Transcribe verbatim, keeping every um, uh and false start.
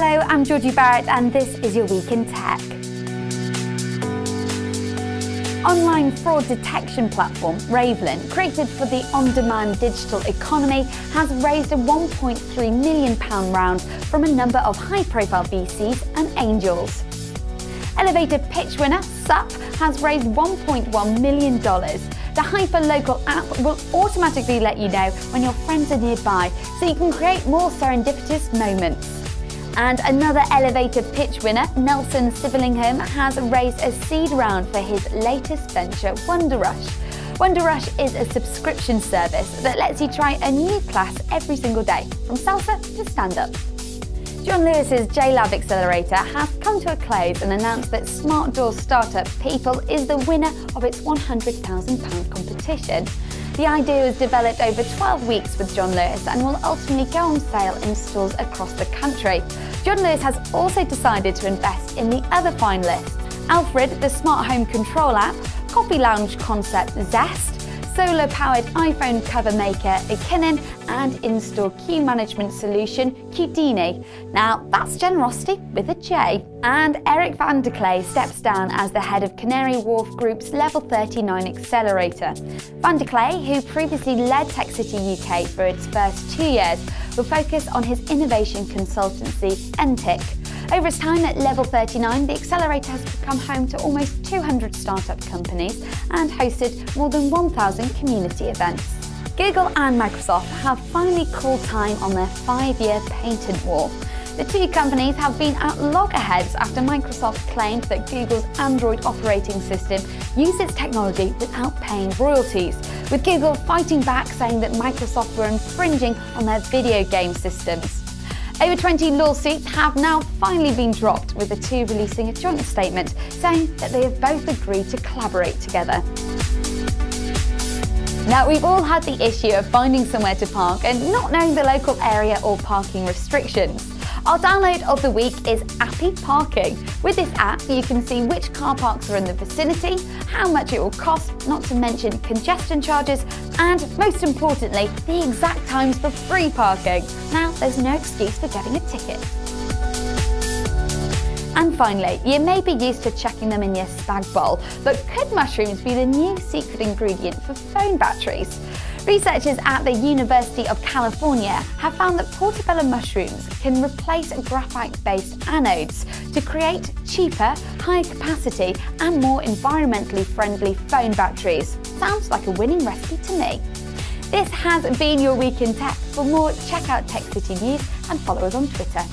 Hello, I'm Georgie Barrett and this is your Week in Tech. Online fraud detection platform Ravelin, created for the on-demand digital economy, has raised a one point three million pounds round from a number of high-profile V Cs and angels. Elevator pitch winner Sup has raised one point one million dollars. The hyper-local app will automatically let you know when your friends are nearby, so you can create more serendipitous moments. And another elevator pitch winner, Nelson Siblingham, has raised a seed round for his latest venture, Wonder Rush. Wonder Rush is a subscription service that lets you try a new class every single day, from salsa to stand-up. John Lewis's JLab Accelerator has come to a close and announced that smart door startup Peeple is the winner of its one hundred thousand pound competition. The idea was developed over twelve weeks with John Lewis and will ultimately go on sale in stores across the country. John Lewis has also decided to invest in the other finalists: Alfred, the smart home control app, coffee lounge concept Zest, solar-powered iPhone cover maker Akinin, and in-store queue management solution Qdini. Now, that's generosity with a J. And Eric Van der Kleij steps down as the head of Canary Wharf Group's Level thirty-nine accelerator. Van der Kleij, who previously led Tech City U K for its first two years, will focus on his innovation consultancy, N T I C. Over its time at Level thirty-nine, the accelerator has become home to almost two hundred startup companies and hosted more than one thousand community events. Google and Microsoft have finally called time on their five-year patent war. The two companies have been at loggerheads after Microsoft claimed that Google's Android operating system used its technology without paying royalties, with Google fighting back, saying that Microsoft were infringing on their video game systems. Over twenty lawsuits have now finally been dropped, with the two releasing a joint statement saying that they have both agreed to collaborate together. Now, we've all had the issue of finding somewhere to park and not knowing the local area or parking restrictions. Our download of the week is Appy Parking. With this app, you can see which car parks are in the vicinity, how much it will cost, not to mention congestion charges, and most importantly, the exact times for free parking. Now, there's no excuse for getting a ticket. And finally, you may be used to chucking them in your spag bowl, but could mushrooms be the new secret ingredient for phone batteries? Researchers at the University of California have found that portobello mushrooms can replace graphite-based anodes to create cheaper, higher capacity and more environmentally friendly phone batteries. Sounds like a winning recipe to me. This has been your Week in Tech. For more, check out Tech City News and follow us on Twitter.